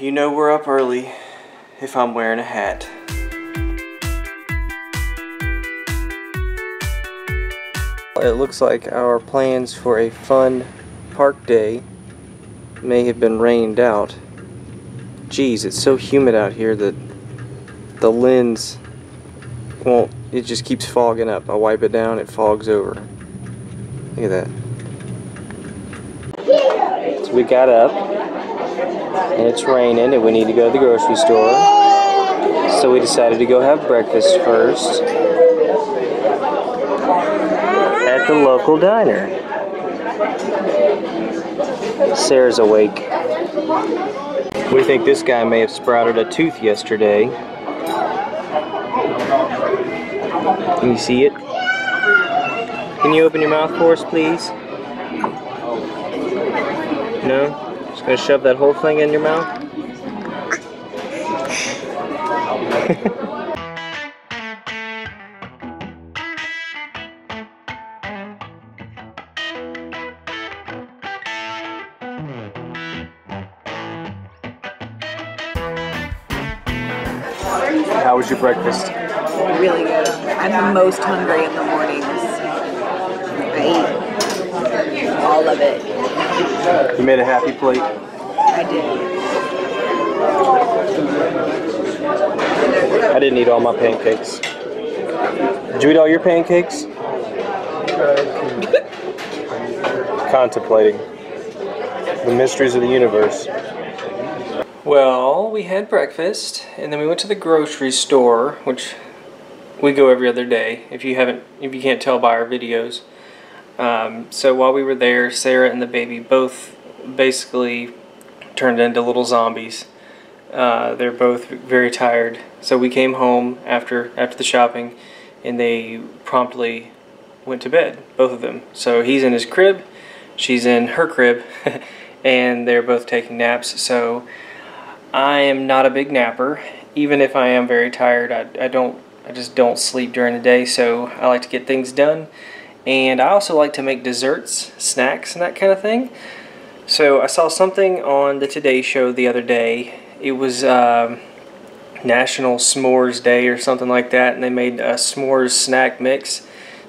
you know we're up early if I'm wearing a hat. It looks like our plans for a fun park day may have been rained out. Geez, it's so humid out here that the lens won't, it just keeps fogging up. I wipe it down, it fogs over. Look at that. So we got up and it's raining and we need to go to the grocery store. So we decided to go have breakfast first at the local diner. Sarah's awake. We think this guy may have sprouted a tooth yesterday. Can you see it? Can you open your mouth for us, please? No? Just gonna shove that whole thing in your mouth? How was your breakfast? Really good. I'm the most hungry in the mornings. I ate all of it. You made a happy plate? I did. I didn't eat all my pancakes. Did you eat all your pancakes? Contemplating the mysteries of the universe. Well, we had breakfast, and then we went to the grocery store, which we go every other day, if you can't tell by our videos. So while we were there, Sarah and the baby both basically turned into little zombies. They're both very tired. So we came home after the shopping, and they promptly went to bed, both of them. So he's in his crib, she's in her crib, and they're both taking naps. So I am not a big napper. Even if I am very tired, I just don't sleep during the day, so I like to get things done. And I also like to make desserts, snacks, and that kind of thing. So I saw something on the Today Show the other day. It was National S'mores Day or something like that, and they made a s'mores snack mix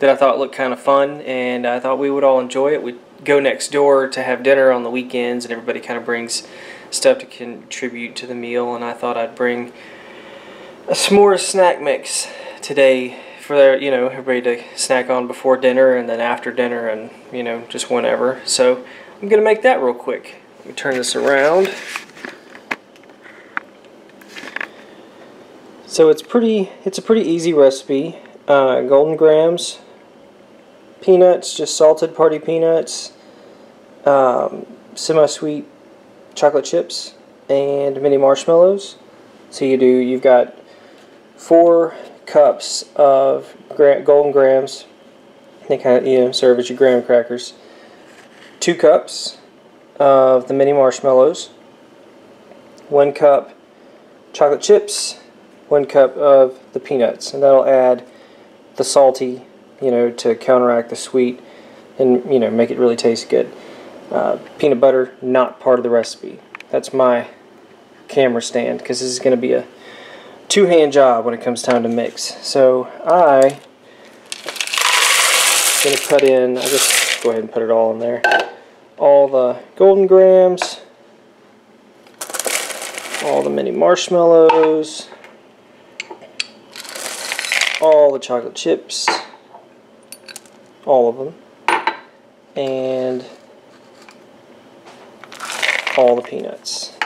that I thought looked kind of fun, and I thought we would all enjoy it. We'd go next door to have dinner on the weekends, and everybody kind of brings stuff to contribute to the meal, and I thought I'd bring a s'mores snack mix today for, you know, everybody to snack on before dinner and then after dinner and, you know, just whenever. So I'm gonna make that real quick. Let me turn this around. So it's a pretty easy recipe. Golden grams, peanuts, just salted party peanuts, semi-sweet chocolate chips, and mini marshmallows. So you've got 4 cups of golden grams. They kind of, you know, serve as your graham crackers. 2 cups of the mini marshmallows, 1 cup chocolate chips, 1 cup of the peanuts, and that'll add the salty, you know, to counteract the sweet and, you know, make it really taste good. Peanut butter, not part of the recipe. That's my camera stand, because this is going to be a two-hand job when it comes time to mix. So I'm going to cut in, I'll just go ahead and put it all in there, all the golden grams, all the mini marshmallows, all the chocolate chips, all of them, and all the peanuts.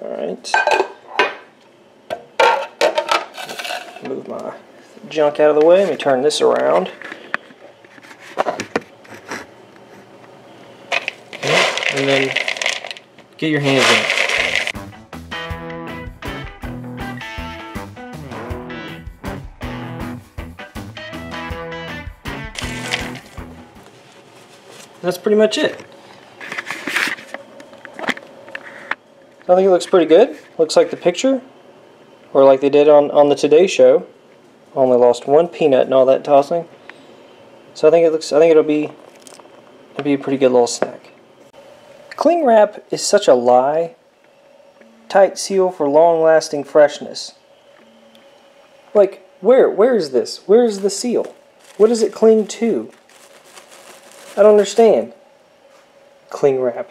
Alright. Move my junk out of the way. Let me turn this around. Okay. And then get your hands in it. That's pretty much it. I think it looks pretty good. Looks like the picture, or like they did on the Today Show. Only lost 1 peanut and all that tossing. So I think it'll be a pretty good little snack. Cling wrap is such a lie. tight seal for long-lasting freshness. Like, where is this? Where is the seal? What does it cling to? I don't understand. Cling wrap.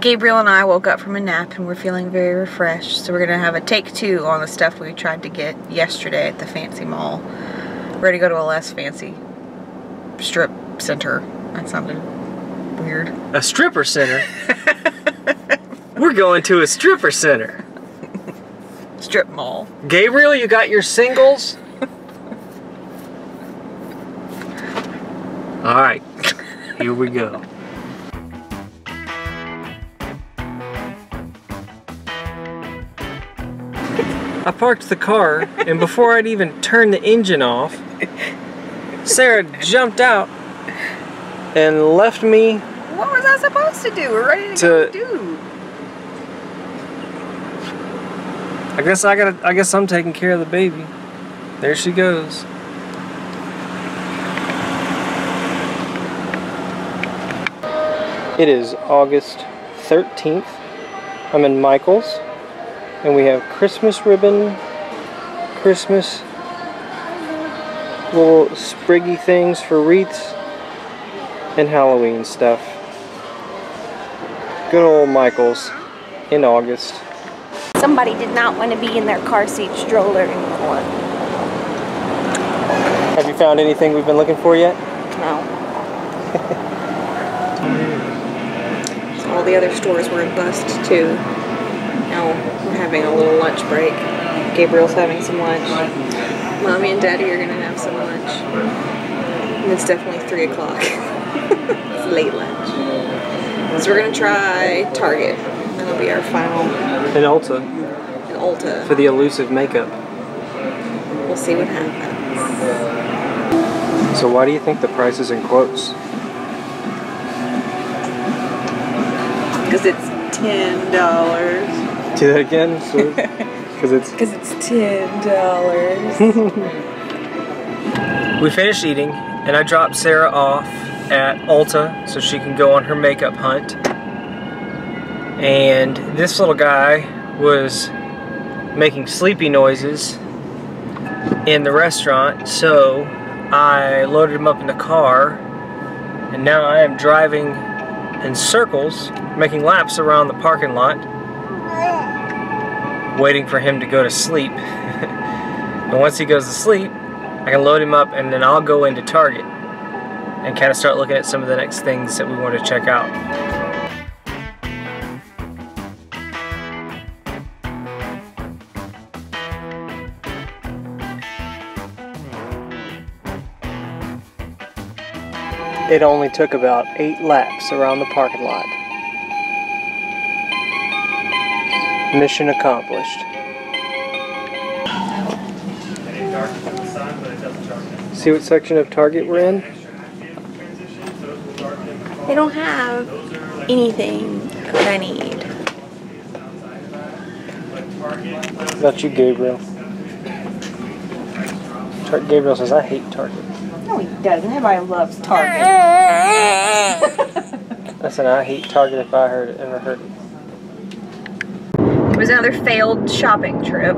Gabriel and I woke up from a nap and we're feeling very refreshed, so we're going to have a take two on the stuff we tried to get yesterday at the fancy mall. We're going to go to a less fancy strip center. That sounded weird. A stripper center? We're going to a stripper center. Strip mall. Gabriel, you got your singles? Alright, here we go. I parked the car, and before I'd even turned the engine off, Sarah jumped out and left me. What was I supposed to do? We're ready to go do. I guess I'm taking care of the baby. There she goes. It is August 13th. I'm in Michael's. And we have Christmas ribbon, Christmas little spriggy things for wreaths, and Halloween stuff. Good old Michael's in August. Somebody did not want to be in their car seat stroller anymore. Have you found anything we've been looking for yet? No. So all the other stores were in bust too. Now we're having a little lunch break. Gabriel's having some lunch. Mommy and Daddy are gonna have some lunch. And it's definitely 3 o'clock. It's late lunch. So we're gonna try Target. That'll be our final. And Ulta. And Ulta. For the elusive makeup. We'll see what happens. So why do you think the price is in quotes? Because it's $10. Do that again, because it's $10. We finished eating, and I dropped Sarah off at Ulta so she can go on her makeup hunt. And this little guy was making sleepy noises in the restaurant, so I loaded him up in the car, and now I am driving in circles, making laps around the parking lot, waiting for him to go to sleep. And once he goes to sleep, I can load him up and then I'll go into Target and kind of start looking at some of the next things that we want to check out. It only took about 8 laps around the parking lot. Mission accomplished. See what section of Target we're in? They don't have anything that I need. What about you, Gabriel? Gabriel says, I hate Target. No, he doesn't. Everybody loves Target. Listen, I hate Target if I ever heard it. It was another failed shopping trip.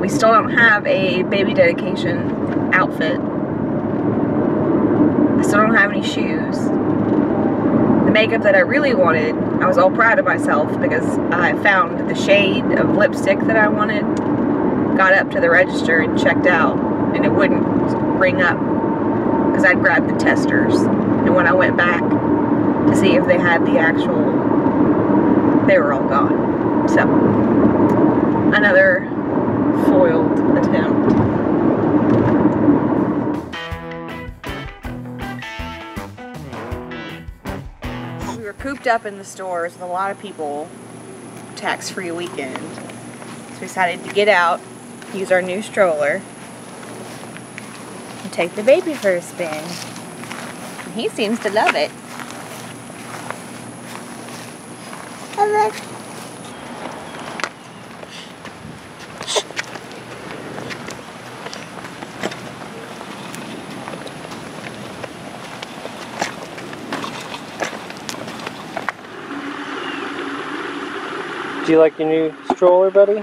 We still don't have a baby dedication outfit. I still don't have any shoes. The makeup that I really wanted, I was all proud of myself because I found the shade of lipstick that I wanted, got up to the register and checked out, and it wouldn't ring up because I'd grabbed the testers. And when I went back to see if they had the actual, they were all gone. So, another foiled attempt. We were cooped up in the stores with a lot of people, tax-free weekend. So we decided to get out, use our new stroller, and take the baby for a spin. And he seems to love it. I love it. Do you like your new stroller, buddy?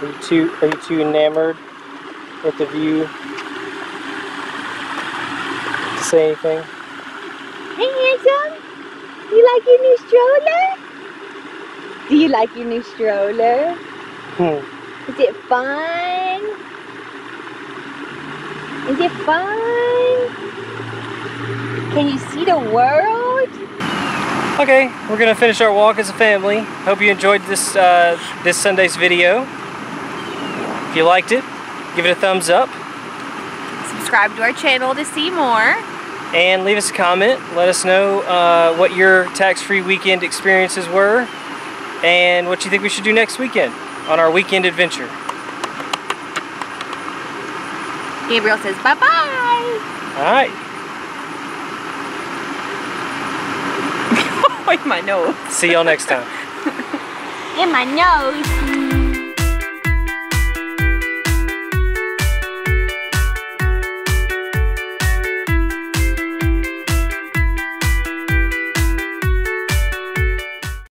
Are you too enamored with the view to say anything? Hey, handsome! You like your new stroller? Do you like your new stroller? Is it fun? Is it fun? Can you see the world? Okay, we're gonna finish our walk as a family. Hope you enjoyed this this Sunday's video. If you liked it, give it a thumbs up. Subscribe to our channel to see more. And leave us a comment. Let us know what your tax-free weekend experiences were and what you think we should do next weekend on our weekend adventure. Gabriel says bye-bye. All right. Like my nose. See y'all next time. In my nose.